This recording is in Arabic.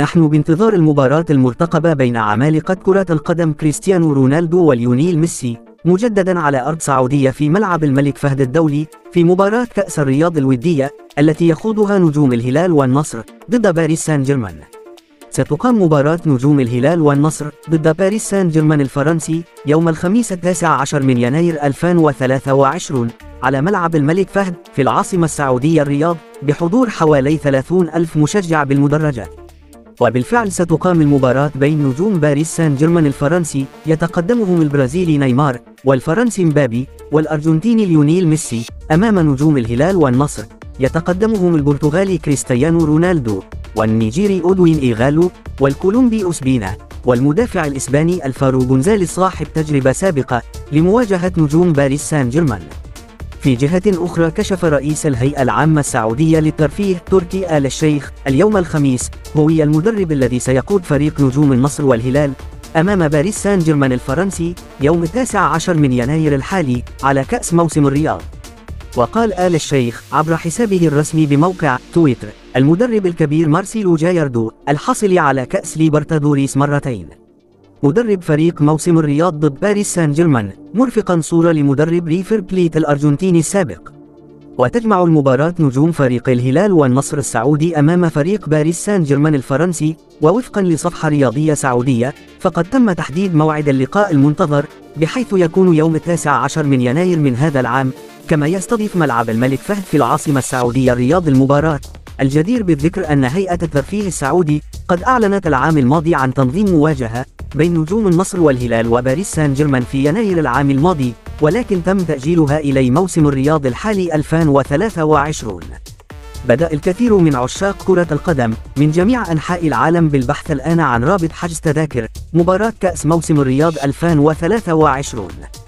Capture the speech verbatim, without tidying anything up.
نحن بانتظار المباراة المرتقبة بين عمالقة كرة القدم كريستيانو رونالدو وليونيل ميسي مجددا على أرض سعودية في ملعب الملك فهد الدولي في مباراة كأس الرياض الودية التي يخوضها نجوم الهلال والنصر ضد باريس سان جيرمان. ستقام مباراة نجوم الهلال والنصر ضد باريس سان جيرمان الفرنسي يوم الخميس التاسع عشر من يناير ألفين وثلاثة وعشرين على ملعب الملك فهد في العاصمة السعودية الرياض بحضور حوالي ثلاثون ألف مشجع بالمدرجات. وبالفعل ستقام المباراة بين نجوم باريس سان جيرمان الفرنسي يتقدمهم البرازيلي نيمار والفرنسي مبابي والأرجنتيني ليونيل ميسي أمام نجوم الهلال والنصر يتقدمهم البرتغالي كريستيانو رونالدو والنيجيري اودوين ايغالو والكولومبي اوسبينا والمدافع الإسباني الفارو جونزاليس صاحب تجربة سابقة لمواجهة نجوم باريس سان جيرمان. في جهة أخرى، كشف رئيس الهيئة العامة السعودية للترفيه تركي آل الشيخ اليوم الخميس هوية المدرب الذي سيقود فريق نجوم النصر والهلال أمام باريس سان جيرمان الفرنسي يوم التاسع عشر من يناير الحالي على كأس موسم الرياض. وقال آل الشيخ عبر حسابه الرسمي بموقع تويتر: المدرب الكبير مارسيلو جايردو الحاصل على كأس ليبرتادوريس مرتين مدرب فريق موسم الرياض ضد باريس سان جيرمان، مرفقا صورة لمدرب ريفر بليت الأرجنتيني السابق. وتجمع المباراة نجوم فريق الهلال والنصر السعودي أمام فريق باريس سان جيرمان الفرنسي. ووفقا لصفحة رياضية سعودية، فقد تم تحديد موعد اللقاء المنتظر بحيث يكون يوم التاسع عشر من يناير من هذا العام، كما يستضيف ملعب الملك فهد في العاصمة السعودية الرياض المباراة. الجدير بالذكر أن هيئة الترفيه السعودي قد أعلنت العام الماضي عن تنظيم مواجهة بين نجوم النصر والهلال وباريس سان جيرمان في يناير العام الماضي، ولكن تم تأجيلها إلى موسم الرياض الحالي ألفين وثلاثة وعشرين. بدأ الكثير من عشاق كرة القدم من جميع أنحاء العالم بالبحث الآن عن رابط حجز تذاكر مباراة كأس موسم الرياض ألفين وثلاثة وعشرين.